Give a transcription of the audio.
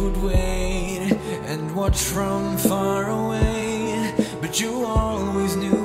would wait and watch from far away, but you always knew